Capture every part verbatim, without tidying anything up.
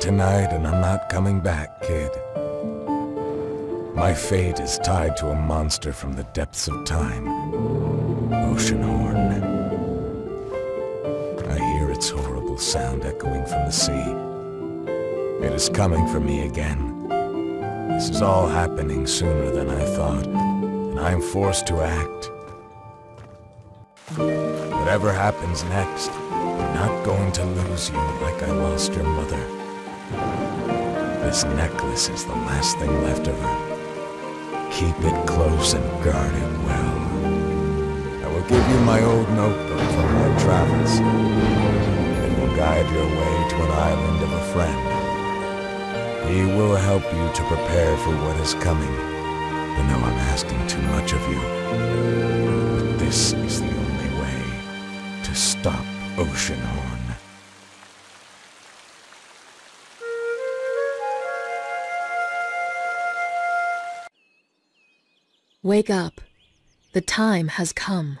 Tonight, and I'm not coming back, kid. My fate is tied to a monster from the depths of time. Oceanhorn. I hear its horrible sound echoing from the sea. It is coming for me again. This is all happening sooner than I thought, and I'm forced to act. Whatever happens next, I'm not going to lose you like I lost your mother. This necklace is the last thing left of her. Keep it close and guard it well. I will give you my old notebook from our travels. It will guide your way to an island of a friend. He will help you to prepare for what is coming. I know I'm asking too much of you, but this is the only way to stop Oceanhorn. Wake up. The time has come.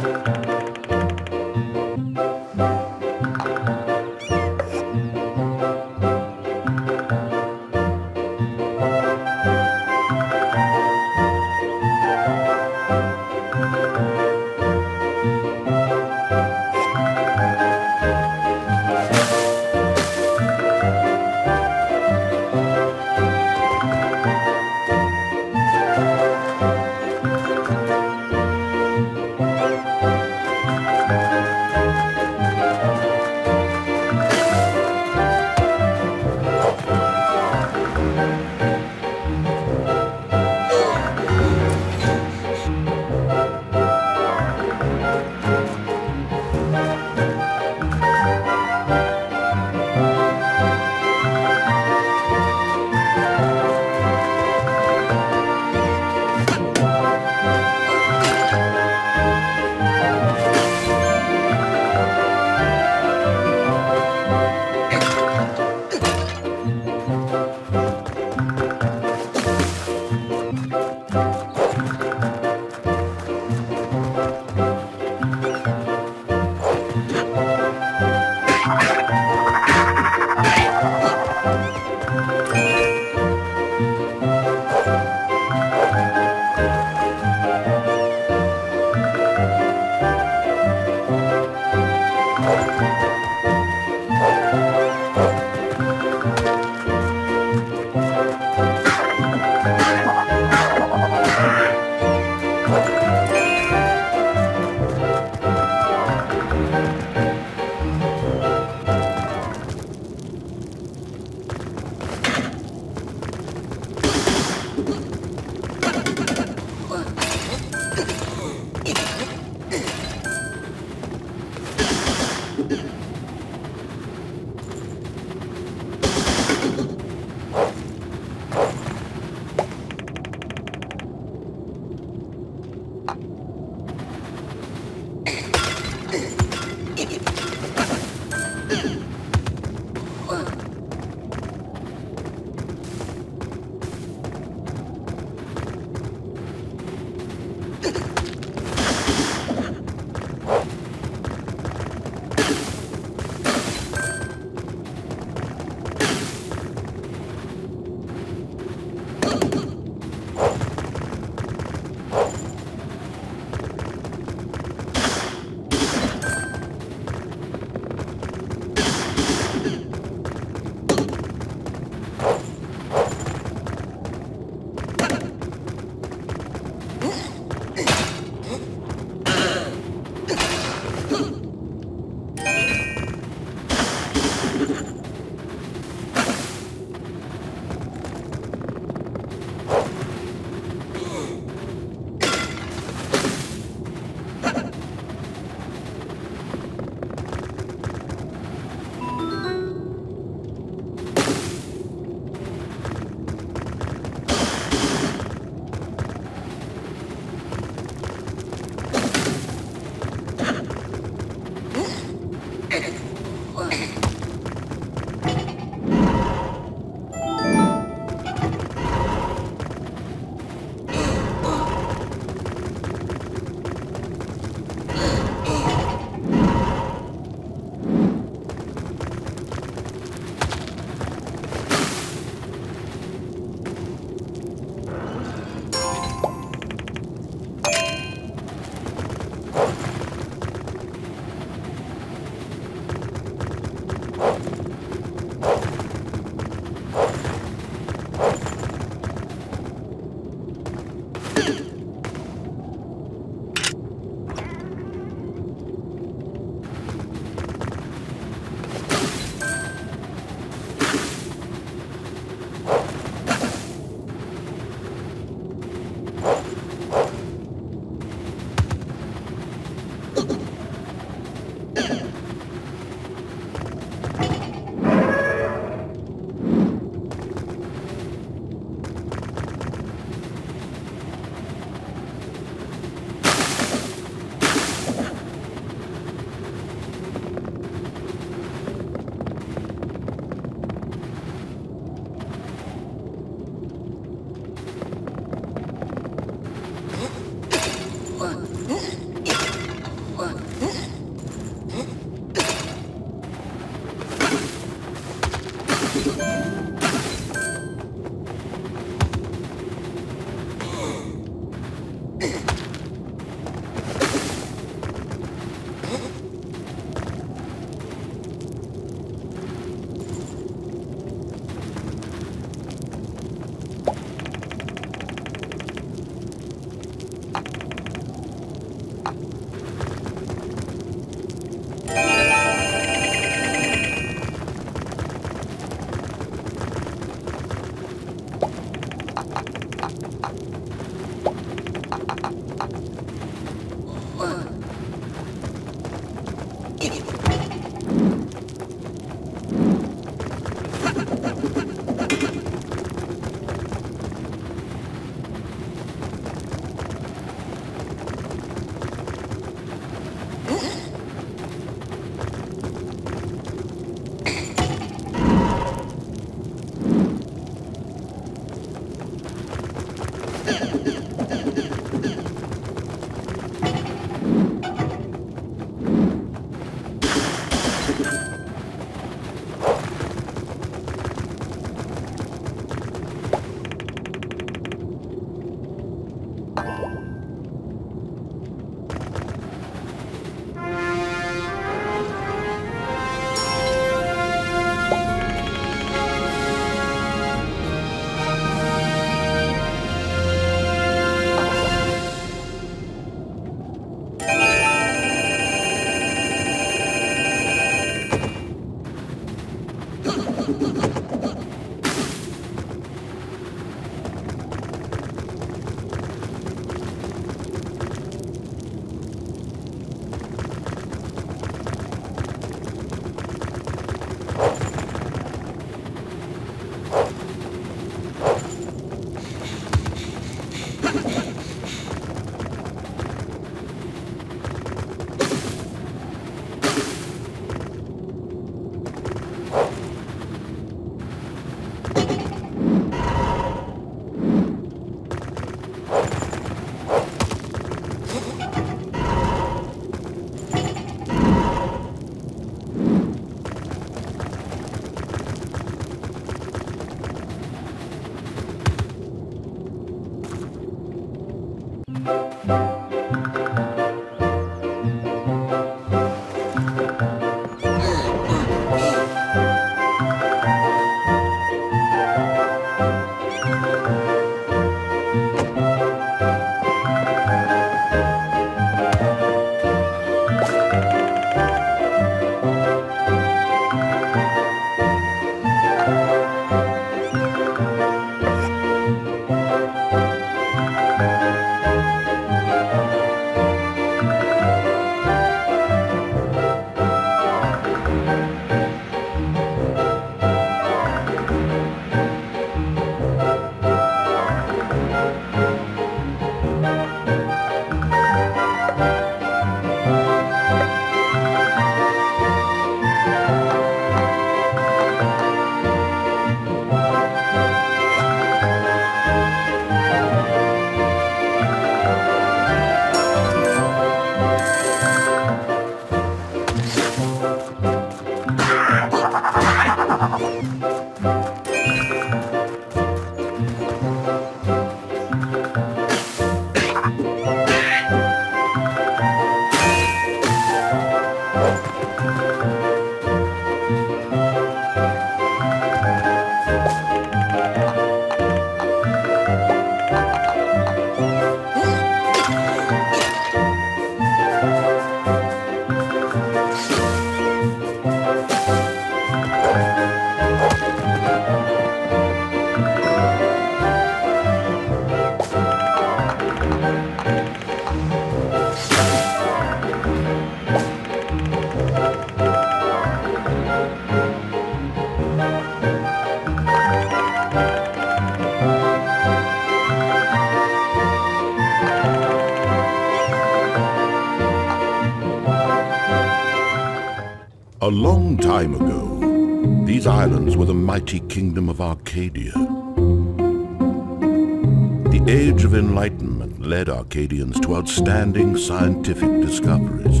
A long time ago, these islands were the mighty kingdom of Arcadia. The Age of Enlightenment led Arcadians to outstanding scientific discoveries.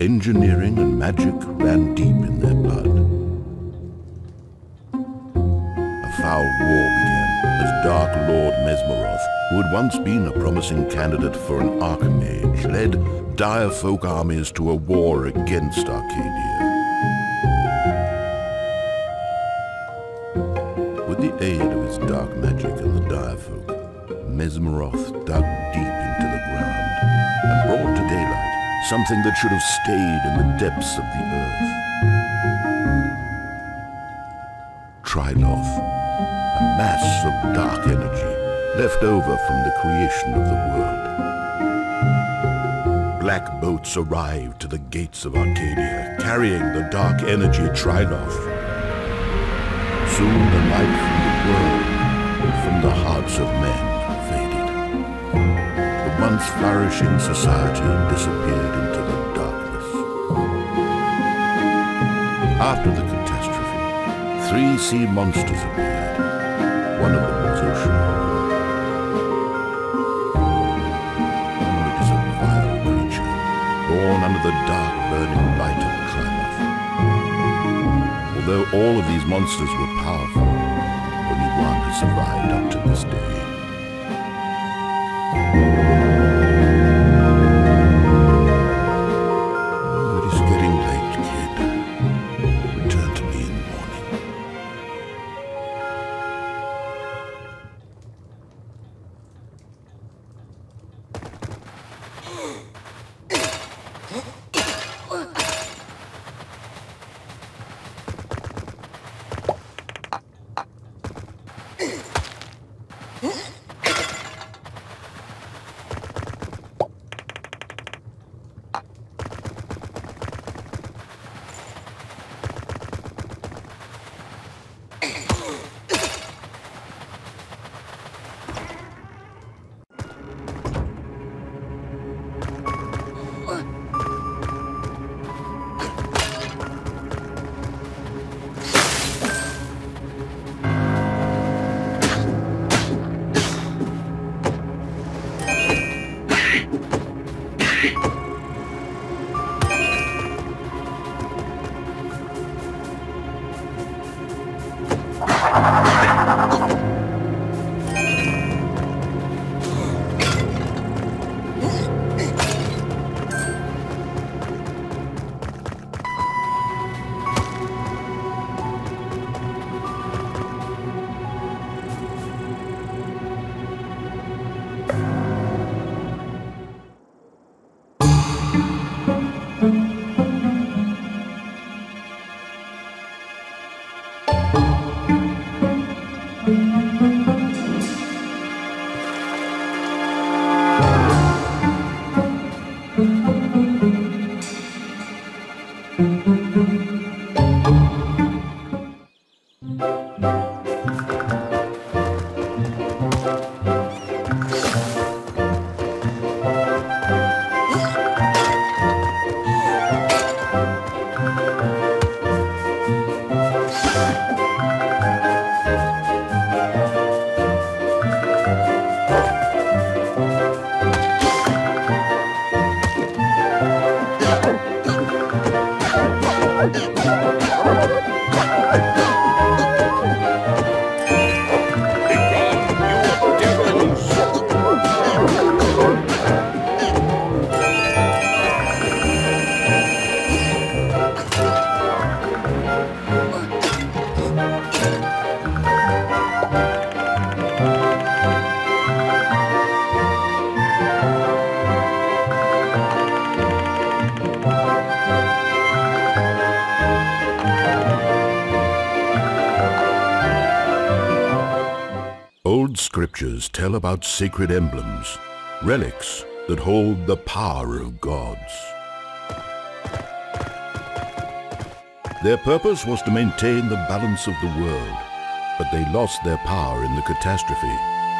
Engineering and magic ran deep in their blood. A foul war began as Dark Lord Mesmeroth, who had once been a promising candidate for an Archmage, led dire folk armies to a war against Arcadia. With the aid of his dark magic and the dire folk, Mesmeroth dug deep into the ground and brought to daylight something that should have stayed in the depths of the earth. Triloth, a mass of dark energy left over from the creation of the world. Black boats arrived to the gates of Arcadia, carrying the dark energy Triloth. Soon the light from the world and from the hearts of men faded. The once flourishing society disappeared into the darkness. After the catastrophe, three sea monsters appeared. One of them was Oceanhorn. Born under the dark burning light of Triloth. Although all of these monsters were powerful, only one has survived up to this day. It is getting late, kid. Return to me in the morning. Scriptures tell about sacred emblems, relics that hold the power of gods. Their purpose was to maintain the balance of the world, but they lost their power in the catastrophe,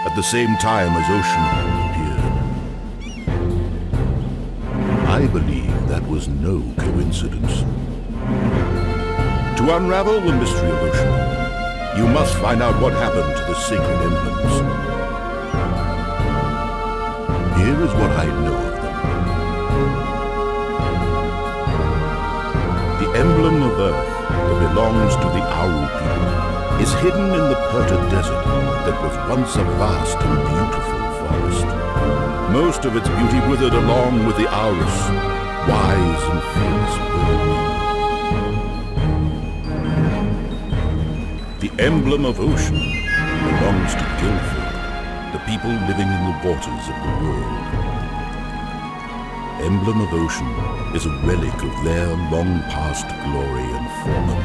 at the same time as Oceanhorn appeared. I believe that was no coincidence. To unravel the mystery of Oceanhorn, you must find out what happened to the sacred emblems. Here is what I know of them. The emblem of Earth that belongs to the Auru people is hidden in the Perta desert that was once a vast and beautiful forest. Most of its beauty withered along with the Aurus, wise and fierce birds. The emblem of Ocean belongs to Gilfil, the people living in the waters of the world. Emblem of Ocean is a relic of their long-past glory and former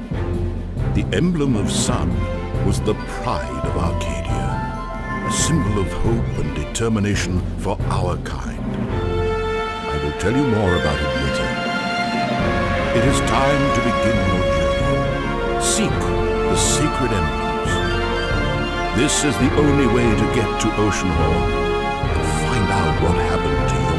power. The emblem of Sun was the pride of Arcadia, a symbol of hope and determination for our kind. I will tell you more about it later. It is time to begin your journey. Seek the sacred emblems. This is the only way to get to Oceanhorn and find out what happened to your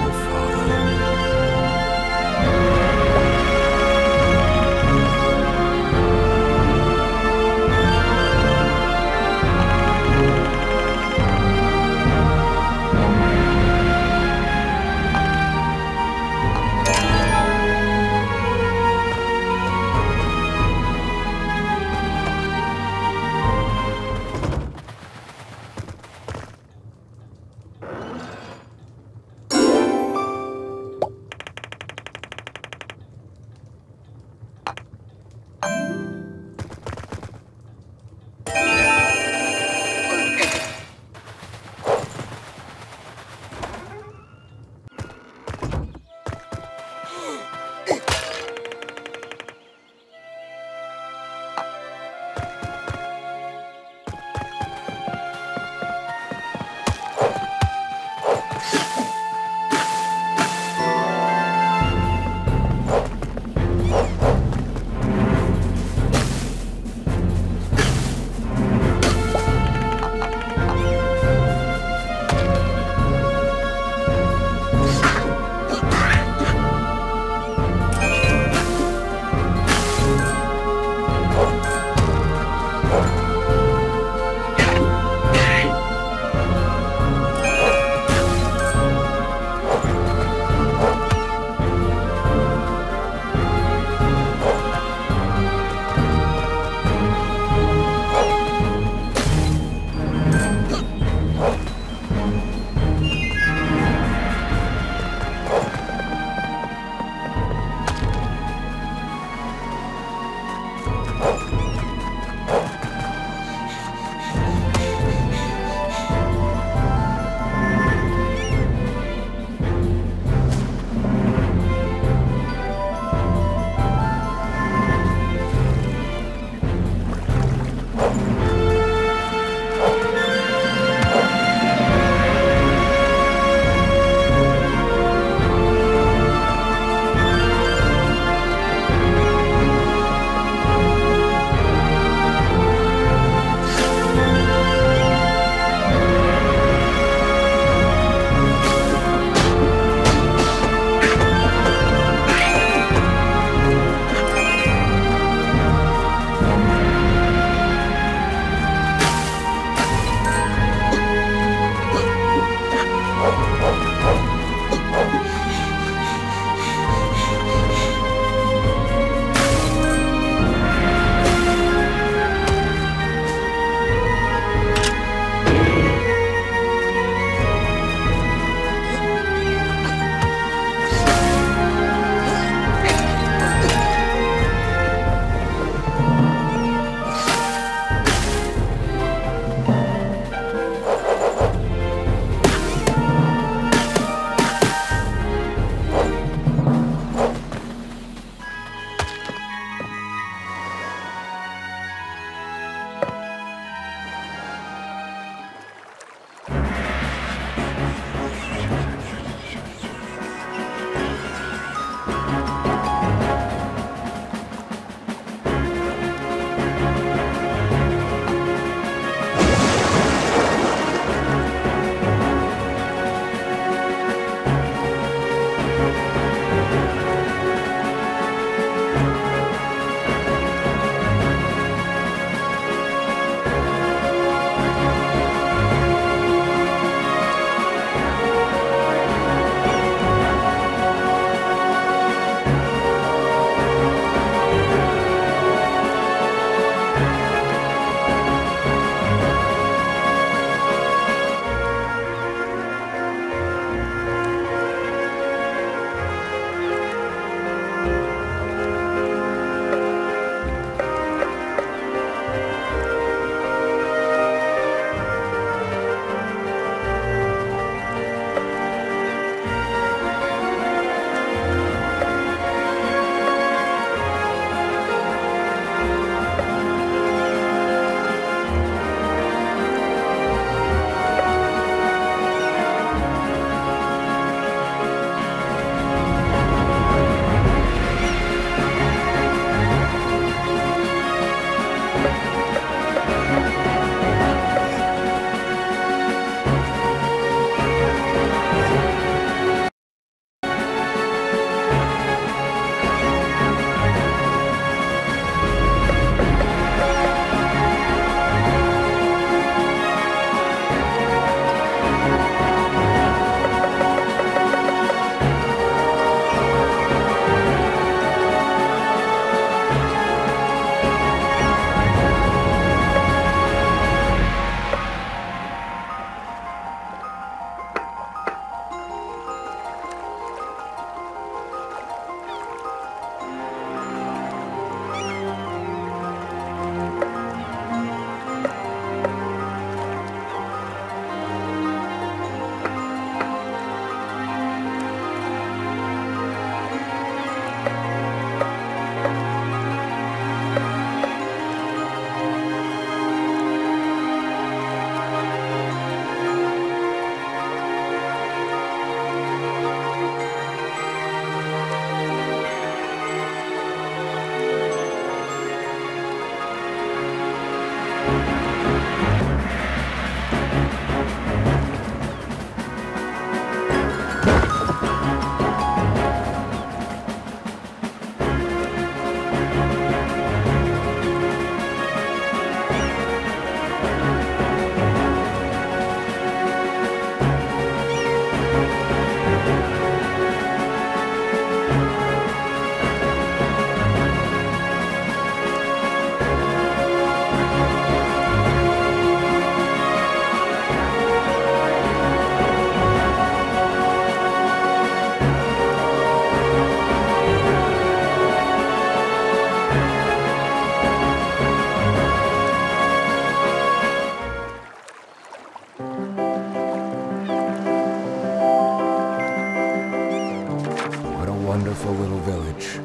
beautiful little village.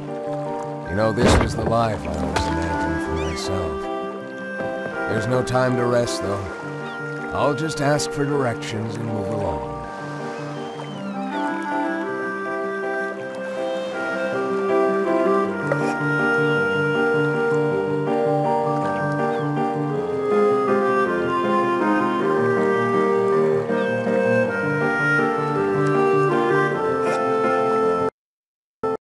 You know, this was the life I always imagined for myself. There's no time to rest, though. I'll just ask for directions and move along.